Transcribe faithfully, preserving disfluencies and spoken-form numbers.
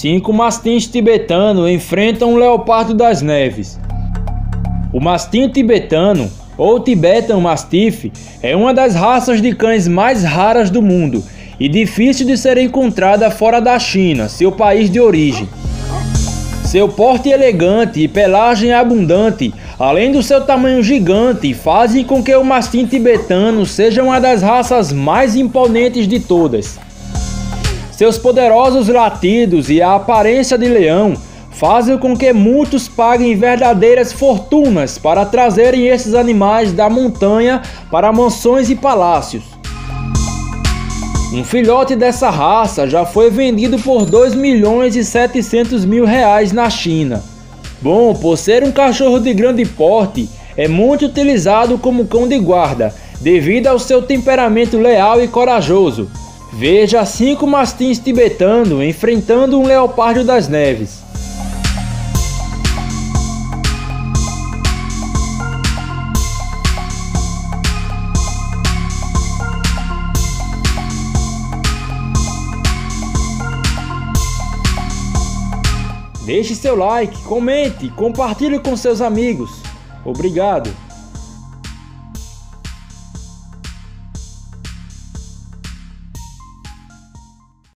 Cinco mastins tibetanos enfrentam o leopardo das neves. O mastim tibetano, ou Tibetan mastiff, é uma das raças de cães mais raras do mundo e difícil de ser encontrada fora da China, seu país de origem. Seu porte elegante e pelagem abundante, além do seu tamanho gigante, fazem com que o mastim tibetano seja uma das raças mais imponentes de todas. Seus poderosos latidos e a aparência de leão fazem com que muitos paguem verdadeiras fortunas para trazerem esses animais da montanha para mansões e palácios. Um filhote dessa raça já foi vendido por dois milhões e setecentos mil reais na China. Bom, por ser um cachorro de grande porte, é muito utilizado como cão de guarda, devido ao seu temperamento leal e corajoso. Veja cinco mastins tibetanos enfrentando um leopardo das neves. Deixe seu like, comente, compartilhe com seus amigos. Obrigado!